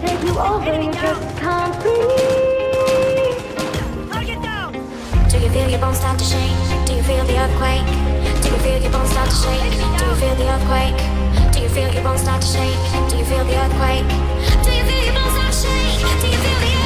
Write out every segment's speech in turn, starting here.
take you over, you just can't breathe. Target down! Do you feel your bones start to shake? Do you feel the earthquake? Do you feel your bones start to shake? Do you feel the earthquake? Do you feel your bones start to shake? Do you feel the earthquake? Do you feel your bones start to shake? Do you feel the earthquake?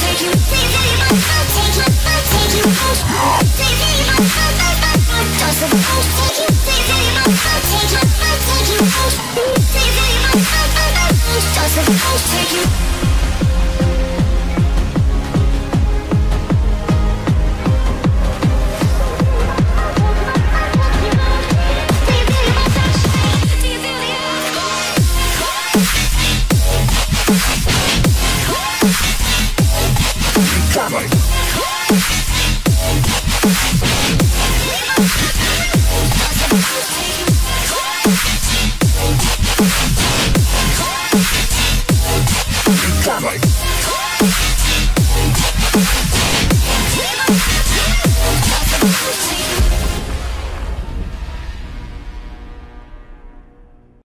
Take you